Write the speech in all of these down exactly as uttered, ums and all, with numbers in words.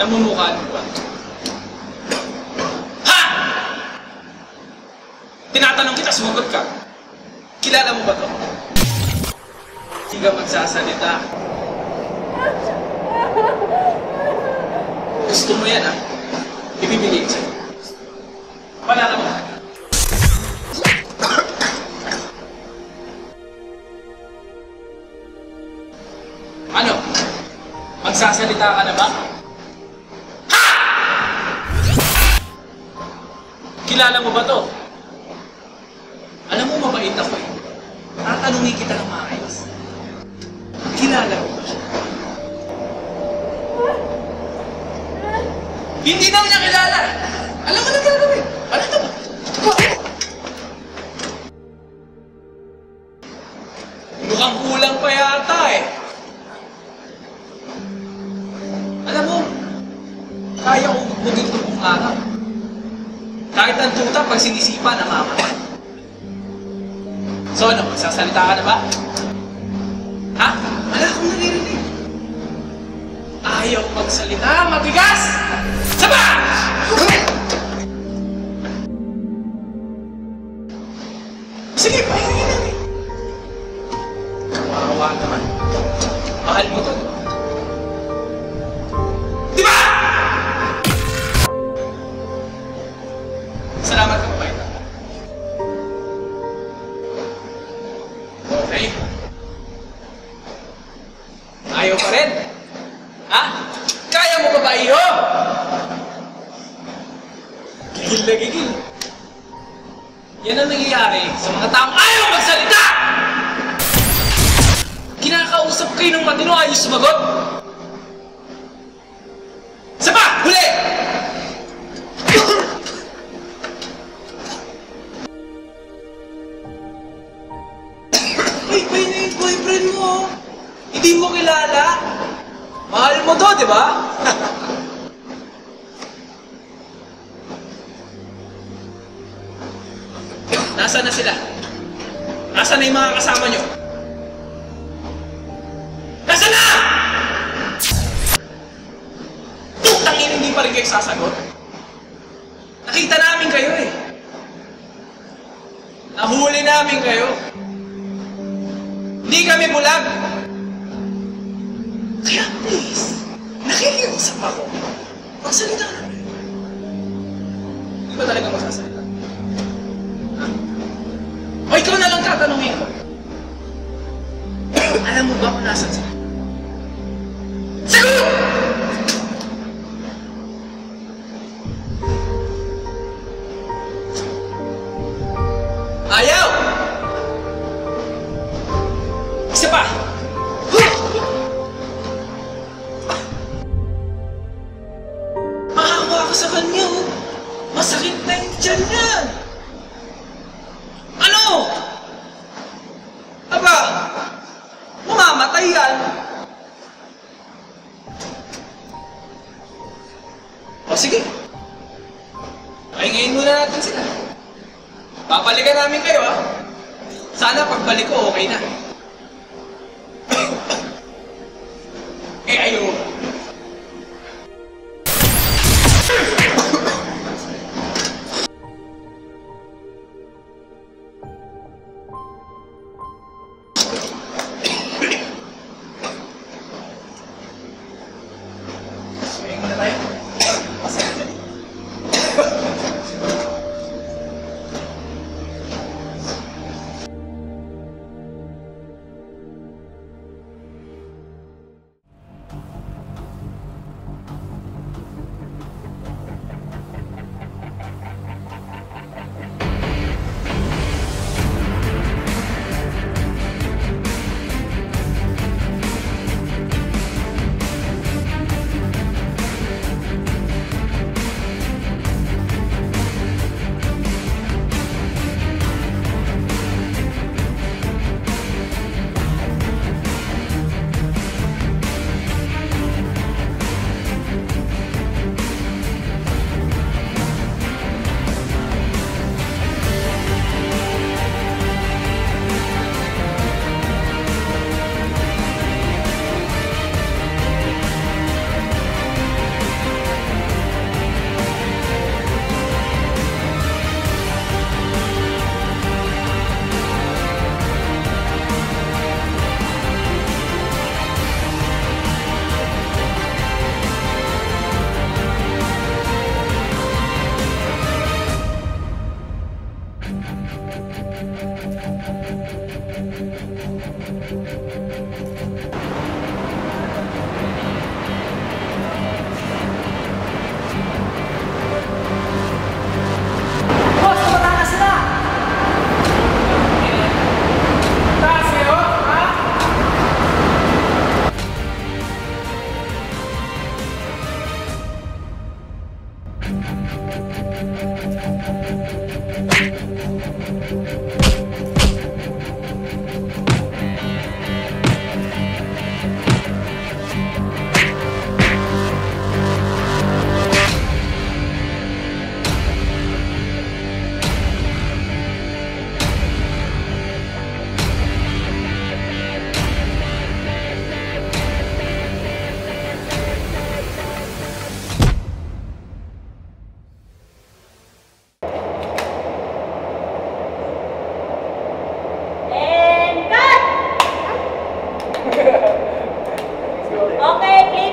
Namumukha mo ba? Ha! Tinatanong kita, sumagot ka. Kilala mo ba ito? Hindi ka magsasalita. Gusto mo yan, ha? Ibibigay ko sa'yo. Wala naman. Ano? Magsasalita ka na ba? Ha! Kilala mo ba to? Alam mo, mabait ako eh. Tatanungin kita ng maayos. Kilala mo ba siya? Hindi naman niya kilala! Alam mo na gagawin! Alam mo ba? Mukhang kulang pa yata eh. Alam mo, kaya ko maging tubong araw. Kahit ang tuta, pag sinisipa, namamatay. So ano, magsasalita ka na ba? Ha? Wala akong naririnig. Ayaw magsalita, matigas! Saba! Sige, pahingin namin. Kawawa naman. Mahal mo to. Salamat ka, Mike. Okay. Ayaw pa rin. Ha? Kaya mo pa ba iyo? Gigil na gigil. Yan ang nangyayari sa mga taong ayaw magsalita! Kinakausap kayo ng matino, ayaw sumagot? Sapa! Huli! Ay, may na yung boyfriend mo. Hindi mo kilala. Mahal mo to, di ba? Nasaan na sila? Nasaan na yung mga kasama nyo? Nasaan na? Putang ina, hindi pa rin kayo sasagot. Nakita namin kayo eh. Nahuli namin kayo. Hindi kami bulag! Kaya please, nakikiusap ako. Magsalita ka naman. Hindi ba talaga magsasalita? Ha? O ikaw na lang tatanungin ko. Alam mo ba kung nasan sila? Sagot! Ayaw! Isa pa! Maawa ako sa kanya! Masakit na yung tiyan niya! Ano? Aba! Mamamatay yan! O sige! Pahingayin muna natin sila. Papalikan namin kayo, ha? Sana pagbalik ko, okay na. Eh, ayaw! Swing na tayo.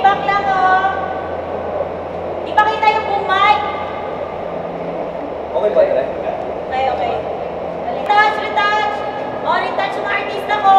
back lang oh. Ipakita yung boom mic. Okay ba yun? Okay, okay. Retouch, retouch. O, oh, retouch yung artista ko.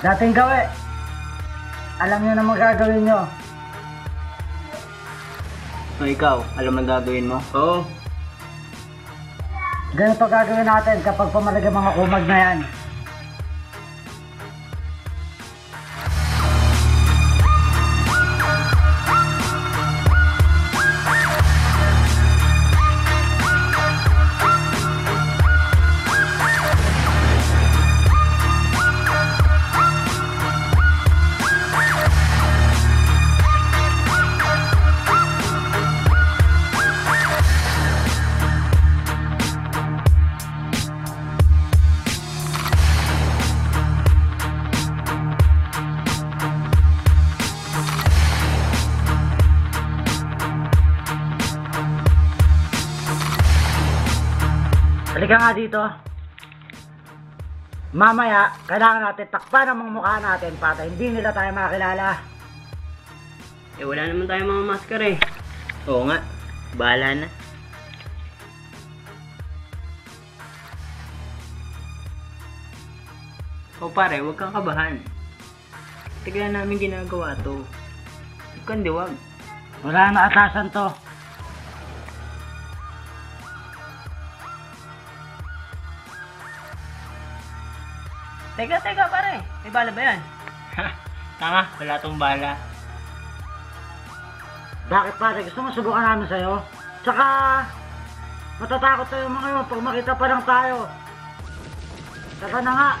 Dating gawi, alam nyo na magagawin nyo. So ikaw, alam ang gagawin mo? Oo. Ganito gagawin natin kapag pumalag ang mga kumag na yan. Halika nga dito. Mamaya, kailangan natin takpan ang mga mukha natin para hindi nila tayo makilala. Eh, wala naman tayong mga maskara eh. Oo nga, bahala na. O pare, huwag kang kabahan. Tignan namin ginagawa to. Huwag kang diwag. Wala na atasan to. Teka, teka pare. May bala ba yan? Ha, tama. Wala tong bala. Bakit pare? Gusto mo subukan namin sa'yo? Tsaka, matatakot tayo mga yun pag makita pa lang tayo. Tara na nga.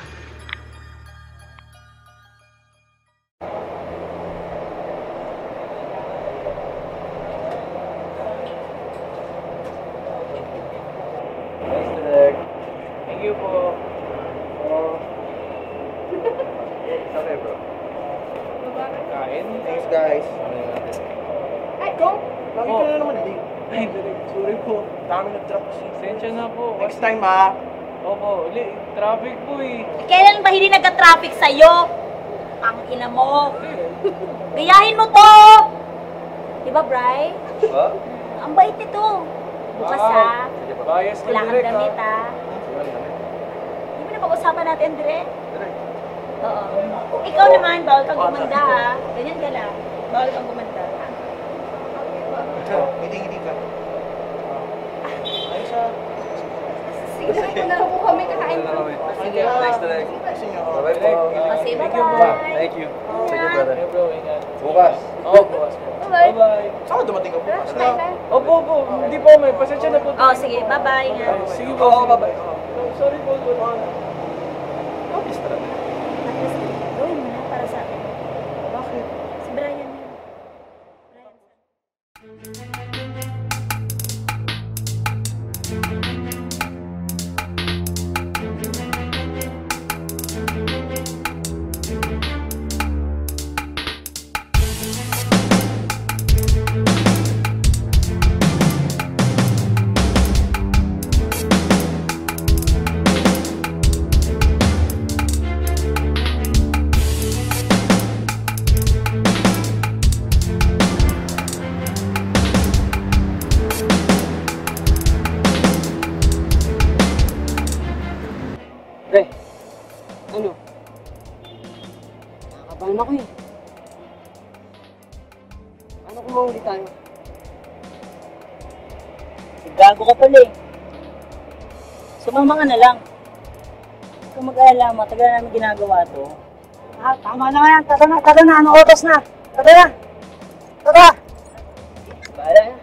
Thank you po. Okay, bro. Kain. Thanks, guys. Ay, go! Bakit ka na naman hindi? Ay, sorry po. Dami nag-traffic. Sensya na po. Next time, ha? Opo, ulit. Traffic po eh. Kailan ba hindi nagka-traffic sa'yo? Tangina mo. Gayahin mo to! Di ba, Bry? Ha? Ang bait nito. Bukas, ha? Bias na direct, ha? Wala kang damit, ha? Hindi mo na pag-usapan natin direct? Oo. Ikaw naman, bawal kang gumanda ha. Ganyan ka lang. Bawal kang gumanda. Ngiti-ngiti ka. Ayos ha. Sige na kayo na ako kami kakain po. Sige na. Next time. Sige na. Bye-bye. Thank you. Thank you, brother. Bukas. Oo, bukas po. Bye-bye. Bye-bye. Saan dumating ka bukas? Opo, opo. Hindi po may. Pasensya na po. Oo, sige. Bye-bye. Sige po. Oo, bye-bye. Sorry po. Obis talaga. Gawin mo na para sa akin. Bakit? Si Bryan yun. Bryan. Bryan. Pre, ano? Nakakabahan ako eh. Ano kung mauli tayo? Gago ka pala eh. Sumama ka na lang. Huwag kang mag-alala, matagal namin ginagawa to. Ah, tama na nga yan. Tata na, tata na. Ano otos na? Tata na! Tata! Bahala na.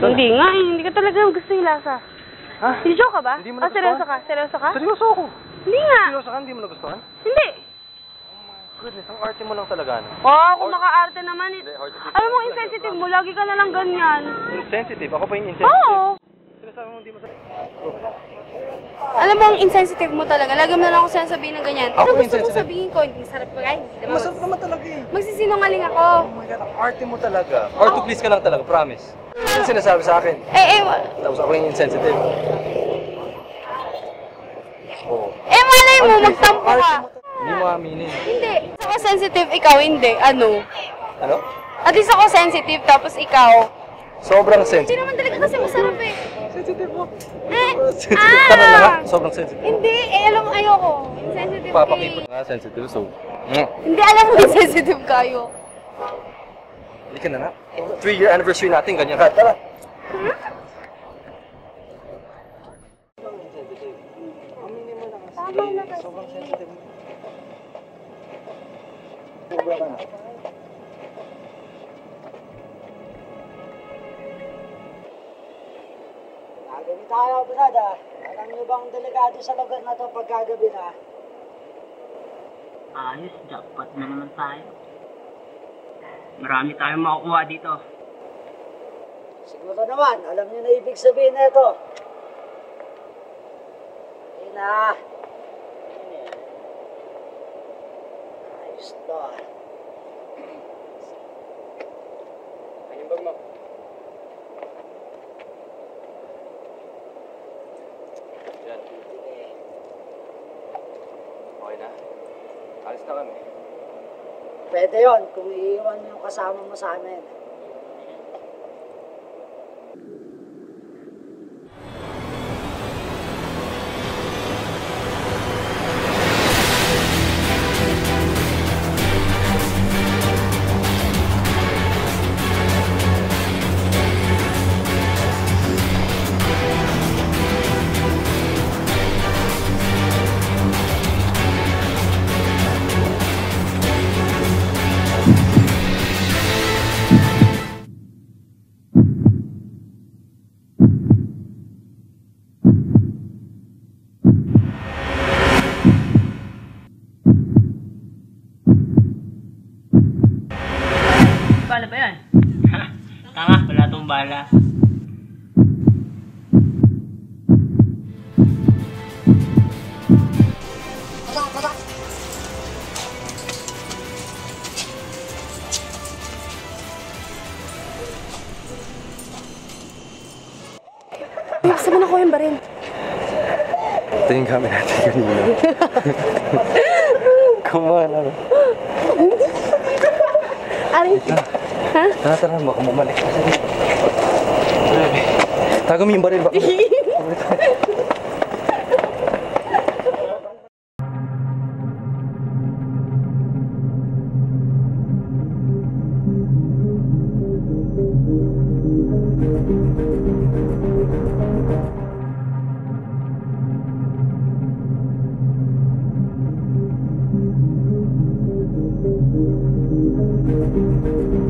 Hindi nga eh. Hindi ka talaga gusto yung lasa. Ha? Hindi joke ka ba? Hindi mo nagustuhan? Seryoso ka? Seryoso ka? Seryoso ako. Hindi nga. Seryoso ka? Hindi mo nagustuhan? Hindi. Goodness, ang arte mo lang talaga, ano? Oo, oh, kung maka-arte naman. Alam mo, insensitive mo. Lagi ka na lang ganyan. Insensitive? Ako pa yung insensitive? Oo. Sinasabi mo, hindi mo talaga. Alam mo, ang insensitive mo talaga. Lagi mo na lang ako sinasabihin ng ganyan. Ano gusto mong sabihin ko? Hindi sarap ko kayo. Masarap naman talaga eh. Magsisinungaling ako. Oh my God, ang arte mo talaga. Art to please ka lang talaga, promise. Ano sinasabi sa akin? Eh, eh. Tapos ako yung insensitive. Oo. Eh, malay mo, magtampo ka. Hindi mo aminin. Hindi. Ako sensitive, ikaw hindi. Ano? Ano? At least ako sensitive, tapos ikaw. Sobrang sensitive. Hindi naman talaga kasi masarap eh. Sensitive mo. Eh, ah! Tama na nga, sobrang sensitive. Hindi, eh alam mo ayoko. Insensitive eh. Papakipot nga, sensitive so. Hindi, alam mo insensitive ka ayoko. Hindi ka na nga. Three-year anniversary natin, ganyan ka. Tara. Hmm? Tama na kasi. Sobrang sensitive mo. Sobra ka na. Nagabi tayo, brada. Alam niyo bang delikado sa lugar na ito pagkagabi na? Ayos, jackpot na naman tayo. Marami tayong makukuha dito. Siguro naman, alam niyo na ibig sabihin na ito. Ayun na. Star. Ayun bag mo. Diyan. Okay na. Alis na kami. Pwede yun kung iiwan yung kasama mo sa amin. Bala ba yan? Tama, wala itong bala. Buksa mo na ko yung baril. Ito yung gamit natin kanina. Kumahan ako. Aray! Ha? Tara, tara. Baka mamalik ka sa dito. Tago mo yung baril. Baka. Thank you.